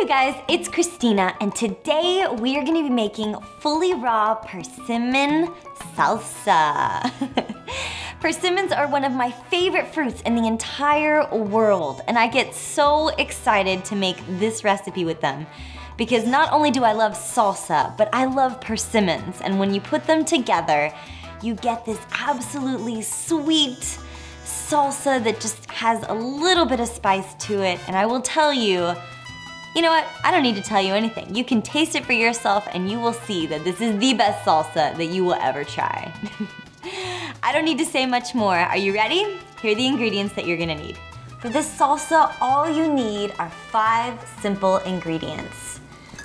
you guys, it's Kristina, and today we are gonna be making fully raw persimmon salsa. Persimmons are one of my favorite fruits in the entire world, and I get so excited to make this recipe with them because not only do I love salsa, but I love persimmons, and when you put them together, you get this absolutely sweet salsa that just has a little bit of spice to it, and I will tell you, you know what? I don't need to tell you anything. You can taste it for yourself and you will see that this is the best salsa that you will ever try. I don't need to say much more. Are you ready? Here are the ingredients that you're gonna need. For this salsa, all you need are 5 simple ingredients.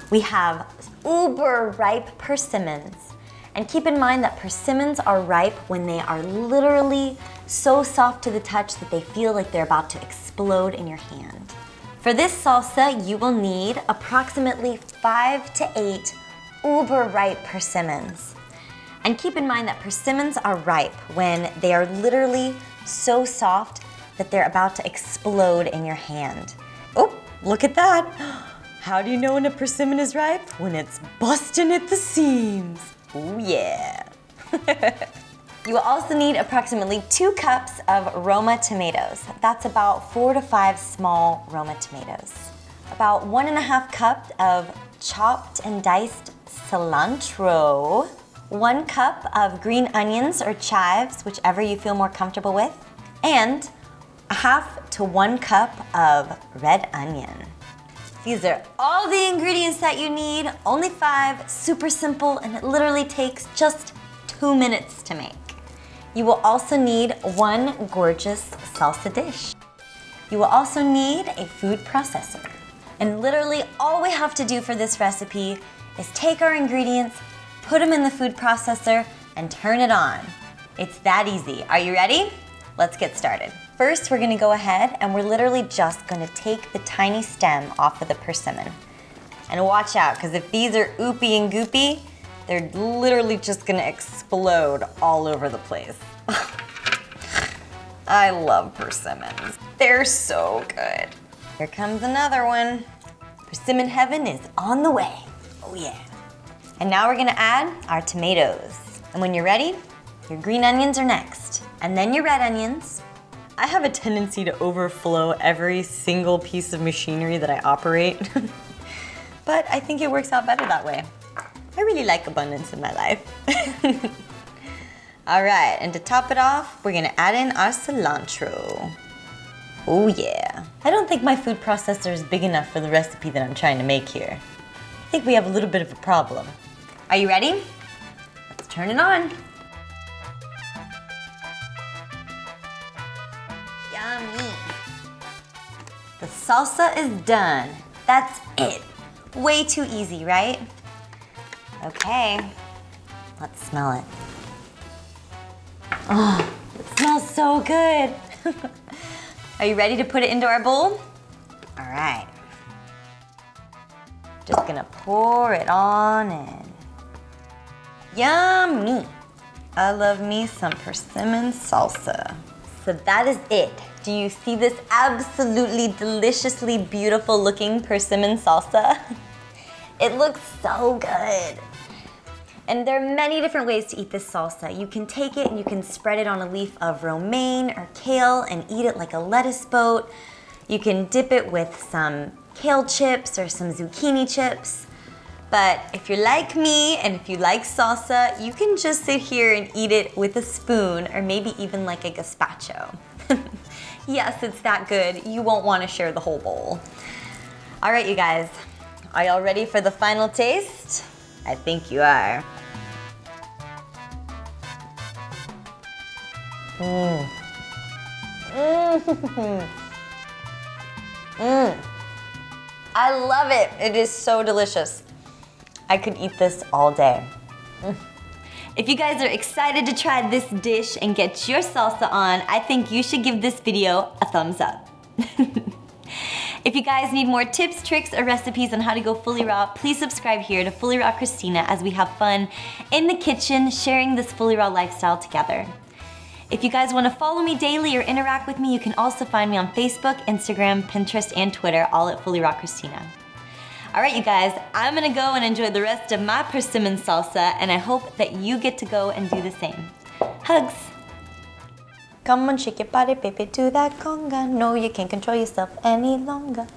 We have uber ripe persimmons. And keep in mind that persimmons are ripe when they are literally so soft to the touch that they feel like they're about to explode in your hand. For this salsa, you will need approximately 5 to 8 uber ripe persimmons. And keep in mind that persimmons are ripe when they are literally so soft that they're about to explode in your hand. Oh, look at that. How do you know when a persimmon is ripe? When it's busting at the seams. Oh yeah. You will also need approximately 2 cups of Roma tomatoes. That's about 4 to 5 small Roma tomatoes. About 1.5 cup of chopped and diced cilantro. 1 cup of green onions or chives, whichever you feel more comfortable with. And 1/2 to 1 cup of red onion. These are all the ingredients that you need, only 5, super simple, and it literally takes just 2 minutes to make. You will also need 1 gorgeous salsa dish. You will also need a food processor. And literally all we have to do for this recipe is take our ingredients, put them in the food processor, and turn it on. It's that easy. Are you ready? Let's get started. First, we're gonna go ahead and we're literally just gonna take the tiny stem off of the persimmon. And watch out, because if these are oopy and goopy, they're literally just gonna explode all over the place. I love persimmons. They're so good. Here comes another one. Persimmon heaven is on the way. Oh yeah. And now we're gonna add our tomatoes. And when you're ready, your green onions are next. And then your red onions. I have a tendency to overflow every single piece of machinery that I operate. But I think it works out better that way. I really like abundance in my life. All right, and to top it off, we're gonna add in our cilantro. Oh yeah. I don't think my food processor is big enough for the recipe that I'm trying to make here. I think we have a little bit of a problem. Are you ready? Let's turn it on. Yummy. The salsa is done. That's it. Way too easy, right? Okay, let's smell it. Oh, it smells so good. Are you ready to put it into our bowl? All right. Just gonna pour it on in. Yummy. I love me some persimmon salsa. So that is it. Do you see this absolutely deliciously beautiful looking persimmon salsa? It looks so good. And there are many different ways to eat this salsa. You can take it and you can spread it on a leaf of romaine or kale and eat it like a lettuce boat. You can dip it with some kale chips or some zucchini chips. But if you're like me and if you like salsa, you can just sit here and eat it with a spoon or maybe even like a gazpacho. Yes, it's that good. You won't want to share the whole bowl. All right, you guys. Are y'all ready for the final taste? I think you are. Mmm. Mmm. Mmm. I love it. It is so delicious. I could eat this all day. Mm. If you guys are excited to try this dish and get your salsa on, I think you should give this video a thumbs up. If you guys need more tips, tricks, or recipes on how to go fully raw, please subscribe here to Fully Raw Kristina as we have fun in the kitchen sharing this fully raw lifestyle together. If you guys want to follow me daily or interact with me, you can also find me on Facebook, Instagram, Pinterest, and Twitter, all at Fully Raw Kristina. All right, you guys, I'm gonna go and enjoy the rest of my persimmon salsa, and I hope that you get to go and do the same. Hugs. Come on, shake your body, baby, do that conga. No, you can't control yourself any longer.